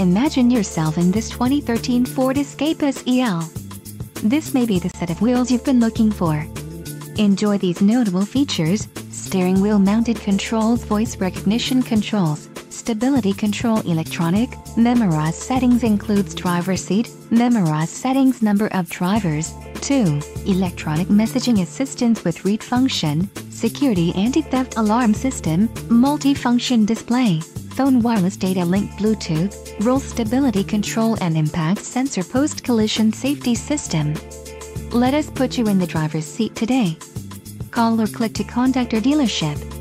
Imagine yourself in this 2013 Ford Escape SEL. This may be the set of wheels you've been looking for. Enjoy these notable features: steering wheel mounted controls, voice recognition controls, stability control, electronic, memorized settings includes driver seat, memorized settings, number of drivers, 2, electronic messaging assistance with read function, security anti-theft alarm system, multi-function display, phone wireless data link Bluetooth, roll stability control and impact sensor, post-collision safety system. Let us put you in the driver's seat today. Call or click to contact our dealership.